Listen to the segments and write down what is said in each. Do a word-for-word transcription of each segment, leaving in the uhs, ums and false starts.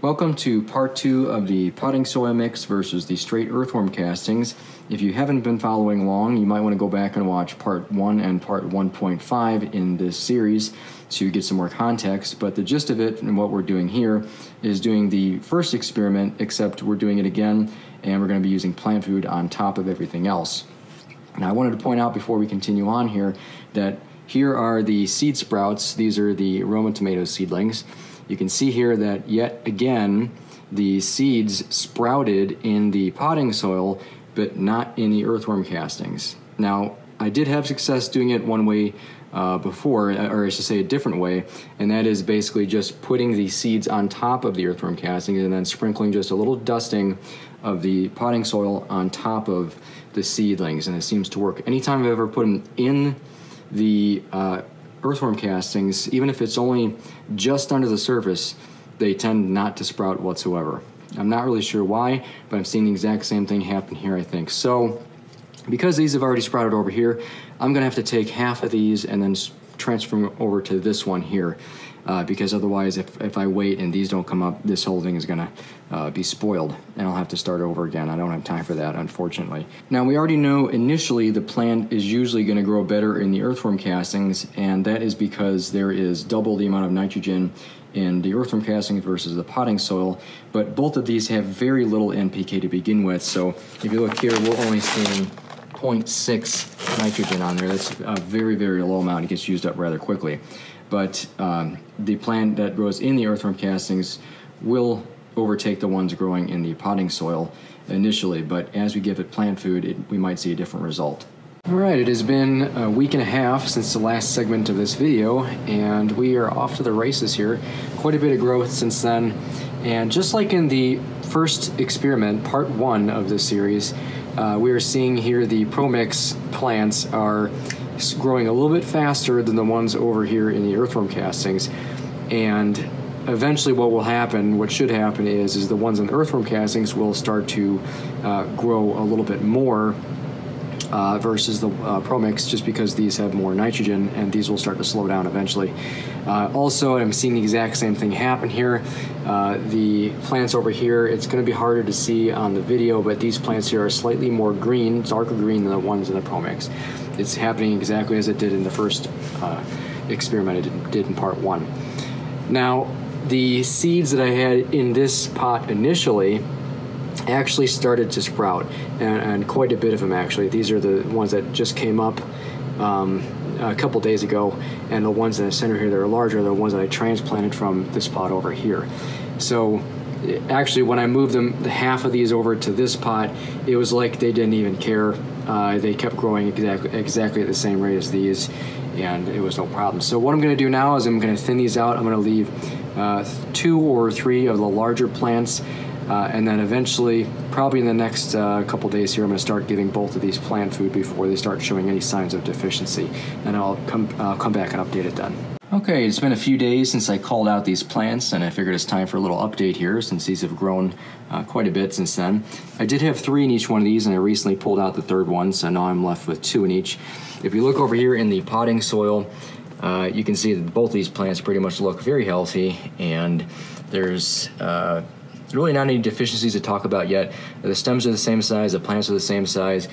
Welcome to part two of the potting soil mix versus the straight earthworm castings. If you haven't been following along, you might want to go back and watch part one and part one point five in this series to get some more context. But the gist of it and what we're doing here is doing the first experiment, except we're doing it again and we're going to be using plant food on top of everything else. Now, I wanted to point out before we continue on here that here are the seed sprouts. These are the Roma tomato seedlings. You can see here that yet again, the seeds sprouted in the potting soil, but not in the earthworm castings. Now, I did have success doing it one way uh, before, or I should say a different way, and that is basically just putting the seeds on top of the earthworm castings and then sprinkling just a little dusting of the potting soil on top of the seedlings, and it seems to work. Anytime I've ever put them in the uh, earthworm castings, even if it's only just under the surface, they tend not to sprout whatsoever. I'm not really sure why, but I'm seeing the exact same thing happen here, I think. So because these have already sprouted over here, I'm gonna have to take half of these and then transfer them over to this one here, uh, because otherwise if, if I wait and these don't come up, this whole thing is gonna uh, be spoiled and I'll have to start over again. I don't have time for that, unfortunately. Now, we already know initially the plant is usually gonna grow better in the earthworm castings, and that is because there is double the amount of nitrogen in the earthworm castings versus the potting soil, but both of these have very little N P K to begin with. So if you look here, we're only seeing zero point six nitrogen on there. That's a very, very low amount. It gets used up rather quickly. But um, the plant that grows in the earthworm castings will overtake the ones growing in the potting soil initially, but as we give it plant food, it, we might see a different result. All right, it has been a week and a half since the last segment of this video, and we are off to the races here. Quite a bit of growth since then, and just like in the first experiment, part one of this series, Uh, we are seeing here the ProMix plants are growing a little bit faster than the ones over here in the earthworm castings. And eventually what will happen, what should happen is, is the ones in the earthworm castings will start to uh, grow a little bit more uh, versus the uh, ProMix, just because these have more nitrogen and these will start to slow down eventually. Uh, also, I'm seeing the exact same thing happen here. Uh, the plants over here, it's going to be harder to see on the video, but these plants here are slightly more green, darker green than the ones in the ProMix. It's happening exactly as it did in the first uh, experiment I did, did in part one. Now, the seeds that I had in this pot initially actually started to sprout, and, and quite a bit of them actually. These are the ones that just came up um, a couple days ago, and the ones in the center here that are larger are the ones that I transplanted from this pot over here. So actually, when I moved them, the half of these over to this pot, it was like they didn't even care. Uh, they kept growing exactly, exactly at the same rate as these, and it was no problem. So what I'm going to do now is I'm going to thin these out. I'm going to leave uh, two or three of the larger plants, uh, and then eventually, probably in the next uh, couple days here, I'm going to start giving both of these plant food before they start showing any signs of deficiency, and I'll come, uh, come back and update it then. Okay, it's been a few days since I called out these plants, and I figured it's time for a little update here since these have grown uh, quite a bit since then. I did have three in each one of these, and I recently pulled out the third one, so now I'm left with two in each. If you look over here in the potting soil, uh, you can see that both these plants pretty much look very healthy, and there's uh, really not any deficiencies to talk about yet. The stems are the same size, the plants are the same size,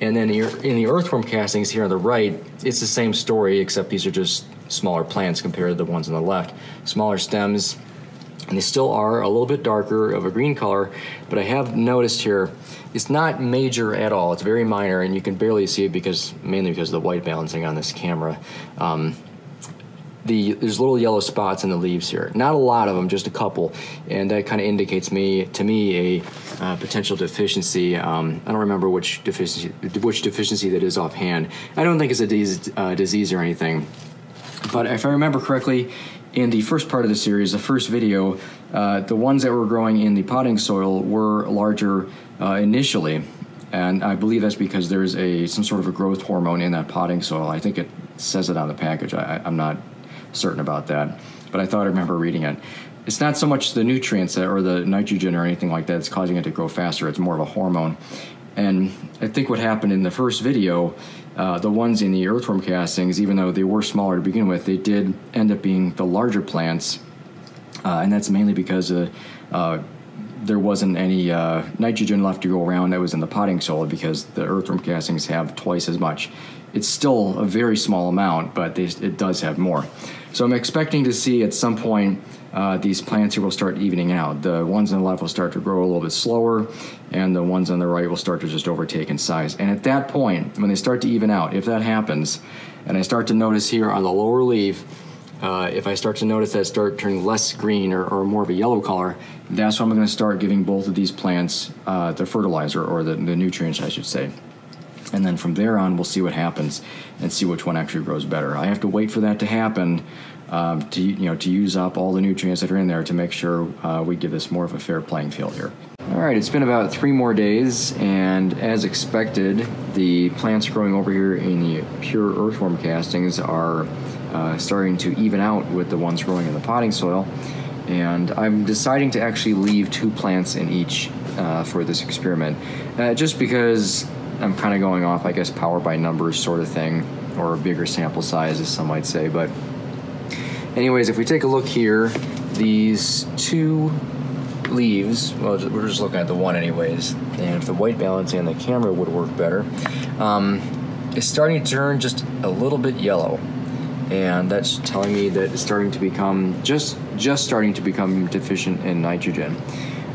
and then in the earthworm castings here on the right, it's the same story, except these are just smaller plants compared to the ones on the left. Smaller stems, and they still are a little bit darker of a green color, but I have noticed here, it's not major at all. It's very minor, and you can barely see it because, mainly because of the white balancing on this camera. Um, The, there's little yellow spots in the leaves here. Not a lot of them, just a couple, and that kind of indicates me to me a uh, potential deficiency. Um, I don't remember which deficiency which deficiency that is offhand. I don't think it's a disease, uh, disease or anything, but if I remember correctly, in the first part of the series, the first video, uh, the ones that were growing in the potting soil were larger uh, initially, and I believe that's because there's a some sort of a growth hormone in that potting soil. I think it says it on the package. I, I'm not certain about that, but I thought I remember reading it. It's not so much the nutrients that, or the nitrogen or anything like that that's causing it to grow faster. It's more of a hormone. And I think what happened in the first video, uh, the ones in the earthworm castings, even though they were smaller to begin with, they did end up being the larger plants uh, and that's mainly because uh, uh, there wasn't any uh, nitrogen left to go around that was in the potting soil, because the earthworm castings have twice as much. It's still a very small amount, but they, it does have more. So I'm expecting to see at some point uh, these plants here will start evening out. The ones on the left will start to grow a little bit slower, and the ones on the right will start to just overtake in size. And at that point, when they start to even out, if that happens, and I start to notice here on the lower leaf, Uh, if I start to notice that start turning less green or, or more of a yellow color, that's when I'm going to start giving both of these plants uh, the fertilizer, or the, the nutrients, I should say. And then from there on, we'll see what happens and see which one actually grows better. I have to wait for that to happen um, to, you know, to use up all the nutrients that are in there to make sure uh, we give this more of a fair playing field here. All right, it's been about three more days, and as expected, the plants growing over here in the pure earthworm castings are Uh, starting to even out with the ones growing in the potting soil, and I'm deciding to actually leave two plants in each uh, for this experiment, uh, just because I'm kind of going off, I guess, power by numbers sort of thing, or a bigger sample size, as some might say. But anyways, if we take a look here, these two leaves, well, we're just looking at the one anyways, and if the white balancing on the camera would work better, um, it's starting to turn just a little bit yellow. And that's telling me that it's starting to become, just just starting to become deficient in nitrogen.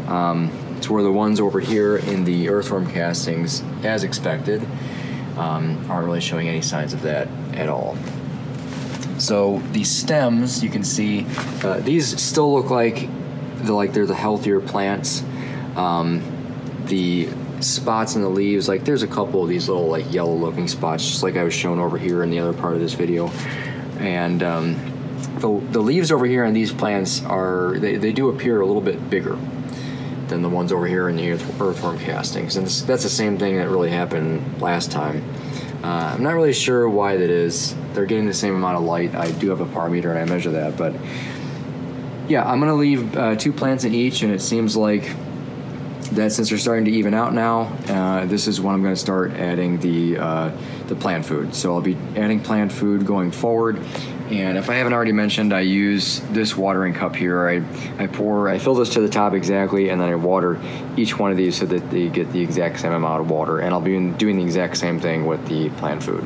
Um, to where the ones over here in the earthworm castings, as expected, um, aren't really showing any signs of that at all. So the stems, you can see, uh, these still look like they're, like they're the healthier plants. Um, the spots in the leaves, like there's a couple of these little like yellow looking spots, just like I was shown over here in the other part of this video. And um, the, the leaves over here on these plants are, they, they do appear a little bit bigger than the ones over here in the earth, earthworm castings. And this, that's the same thing that really happened last time. Uh, I'm not really sure why that is. They're getting the same amount of light. I do have a P A R meter and I measure that, but yeah, I'm gonna leave uh, two plants in each, and it seems like that since they're starting to even out now, uh, this is when I'm going to start adding the uh, the plant food. So I'll be adding plant food going forward. And if I haven't already mentioned, I use this watering cup here. I, I pour, I fill this to the top exactly, and then I water each one of these so that they get the exact same amount of water. And I'll be doing the exact same thing with the plant food.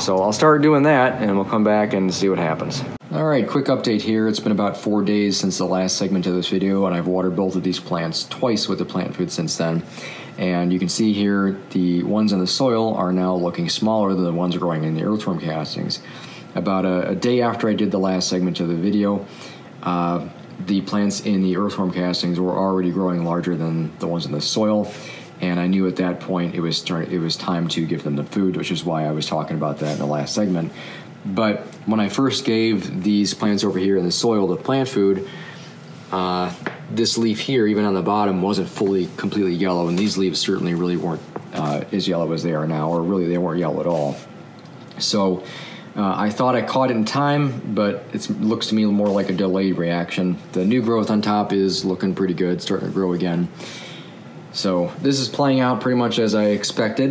So I'll start doing that, and we'll come back and see what happens. All right, quick update here. It's been about four days since the last segment of this video, and I've watered both of these plants twice with the plant food since then. And you can see here, the ones in the soil are now looking smaller than the ones growing in the earthworm castings. About a, a day after I did the last segment of the video, uh, the plants in the earthworm castings were already growing larger than the ones in the soil. And I knew at that point it was, it was time to give them the food, which is why I was talking about that in the last segment. But when I first gave these plants over here in the soil the plant food, uh, this leaf here, even on the bottom, wasn't fully, completely yellow, and these leaves certainly really weren't uh, as yellow as they are now, or really they weren't yellow at all. So uh, I thought I caught it in time, but it looks to me more like a delayed reaction. The new growth on top is looking pretty good, starting to grow again. So this is playing out pretty much as I expected,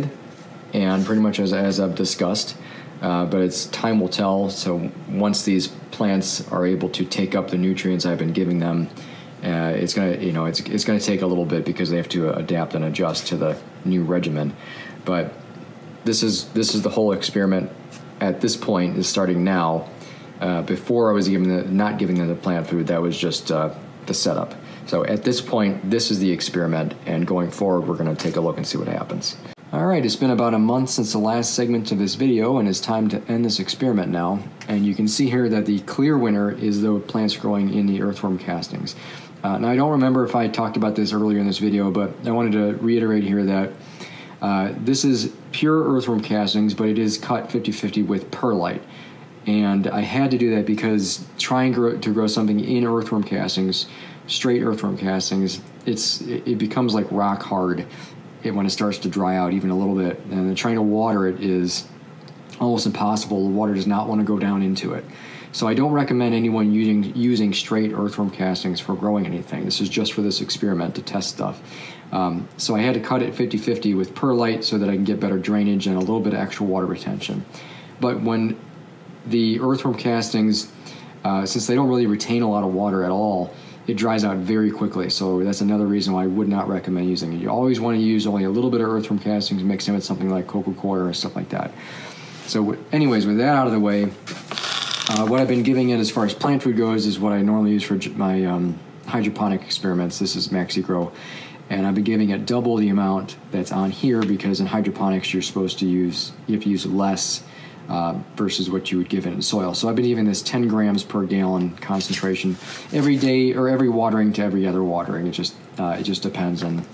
and pretty much as, as I've discussed. Uh, but it's time will tell. So once these plants are able to take up the nutrients I've been giving them, uh, it's gonna, you know, it's it's gonna take a little bit because they have to adapt and adjust to the new regimen. But this is this is the whole experiment. At this point, is starting now. Uh, before I was giving the, not giving them the plant food. That was just uh, the setup. So at this point, this is the experiment, and going forward, we're gonna take a look and see what happens. All right, it's been about a month since the last segment of this video, and it's time to end this experiment now. And you can see here that the clear winner is the plants growing in the earthworm castings. Uh, now, I don't remember if I talked about this earlier in this video, but I wanted to reiterate here that uh, this is pure earthworm castings, but it is cut fifty fifty with perlite. And I had to do that because trying to grow something in earthworm castings, straight earthworm castings, it's it becomes like rock hard. It, when it starts to dry out even a little bit, and then trying to water it is almost impossible. The water does not want to go down into it. So I don't recommend anyone using using straight earthworm castings for growing anything. This is just for this experiment to test stuff. Um, so I had to cut it fifty fifty with perlite so that I can get better drainage and a little bit of extra water retention. But when the earthworm castings Uh, since they don't really retain a lot of water at all, it dries out very quickly. So that's another reason why I would not recommend using it. You always want to use only a little bit of earthworm castings mixed in with something like cocoa coir or stuff like that. So anyways, with that out of the way, uh, what I've been giving it as far as plant food goes is what I normally use for my um, hydroponic experiments. This is MaxiGrow. And I've been giving it double the amount that's on here because in hydroponics you're supposed to use, you have to use less uh, versus what you would give it in soil. So I've been giving this ten grams per gallon concentration every day or every watering to every other watering. It just uh, it just depends on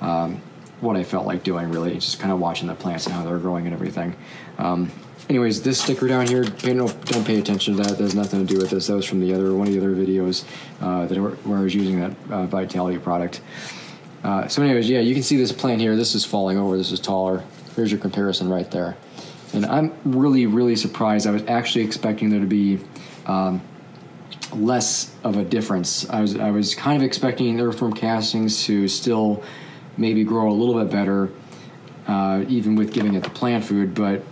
um, what I felt like doing really. It's just kind of watching the plants and how they're growing and everything. Um, anyways, this sticker down here, pay no, don't pay attention to that. There's nothing to do with this. That was from the other one of the other videos uh, that where I was using that uh, Vitality product. Uh, so anyways, yeah, you can see this plant here. This is falling over. This is taller. Here's your comparison right there. And I'm really, really surprised. I was actually expecting there to be um, less of a difference. I was, I was kind of expecting earthworm castings to still maybe grow a little bit better, uh, even with giving it the plant food, but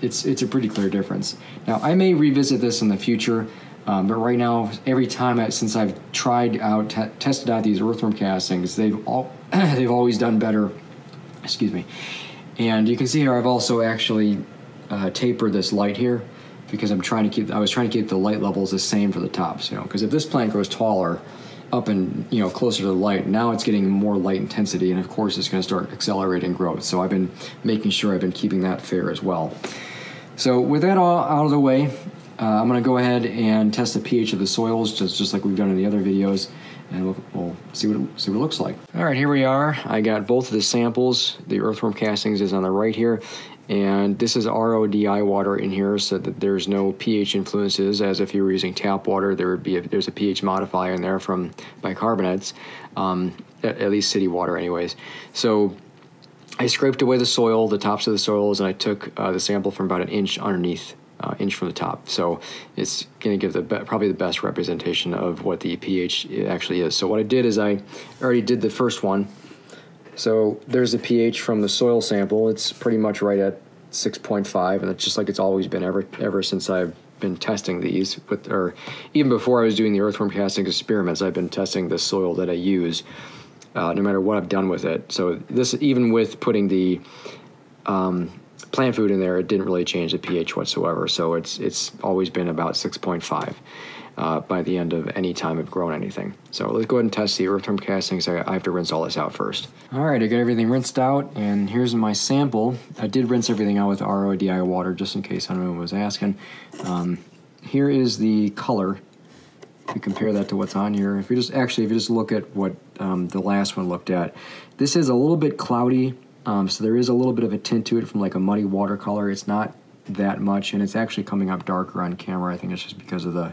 it's, it's a pretty clear difference. Now, I may revisit this in the future. Um, but right now, every time I, since I've tried out, t tested out these earthworm castings, they've all they've always done better. Excuse me. And you can see here, I've also actually uh, tapered this light here because I'm trying to keep. I was trying to keep the light levels the same for the tops, you know. Because if this plant grows taller, up and you know closer to the light, now it's getting more light intensity, and of course, it's going to start accelerating growth. So I've been making sure I've been keeping that fair as well. So with that all out of the way. Uh, I'm going to go ahead and test the pH of the soils, just, just like we've done in the other videos, and we'll, we'll see what it, see what it looks like. All right, here we are. I got both of the samples. The earthworm castings is on the right here, and this is R O D I water in here, so that there's no pH influences. As if you were using tap water, there would be a, there's a pH modifier in there from bicarbonates, um, at, at least city water, anyways. So I scraped away the soil, the tops of the soils, and I took uh, the sample from about an inch underneath. Uh, inch from the top, so it's going to give the be probably the best representation of what the pH actually is. So what I did is I already did the first one. So there's the pH from the soil sample. It's pretty much right at six point five, and it's just like it's always been ever ever since I've been testing these, with, or even before I was doing the earthworm casting experiments, I've been testing the soil that I use, uh, no matter what I've done with it. So this, even with putting the um, plant food in there, it didn't really change the pH whatsoever. So it's it's always been about six point five uh, by the end of any time I've grown anything. So let's go ahead and test the earthworm castings. I, I have to rinse all this out first. All right, I got everything rinsed out, and here's my sample. I did rinse everything out with R O D I water, just in case anyone was asking. Um, here is the color. If you compare that to what's on here, if you just actually if you just look at what um, the last one looked at, this is a little bit cloudy. Um, so there is a little bit of a tint to it from like a muddy watercolor. It's not that much, and it's actually coming up darker on camera. I think it's just because of the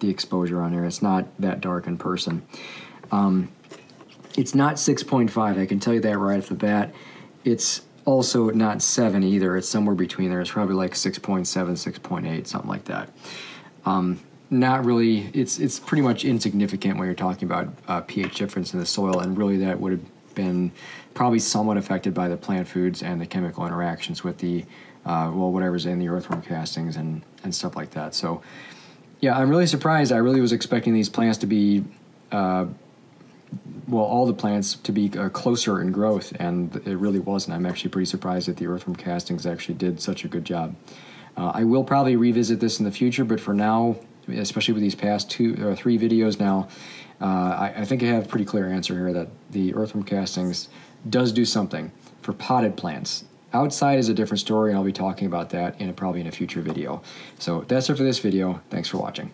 the exposure on there. It's not that dark in person. Um, it's not six point five. I can tell you that right off the bat. It's also not seven either. It's somewhere between there. It's probably like six point seven, six point eight, something like that. Um, not really. It's it's pretty much insignificant when you're talking about uh, pH difference in the soil, and really that would have been probably somewhat affected by the plant foods and the chemical interactions with the, uh, well, whatever's in the earthworm castings and, and stuff like that. So, yeah, I'm really surprised. I really was expecting these plants to be, uh, well, all the plants to be uh, closer in growth, and it really wasn't. I'm actually pretty surprised that the earthworm castings actually did such a good job. Uh, I will probably revisit this in the future, but for now, especially with these past two or three videos now, Uh, I, I think I have a pretty clear answer here that the earthworm castings does do something for potted plants. Outside is a different story, and I'll be talking about that in a, probably in a future video. So that's it for this video. Thanks for watching.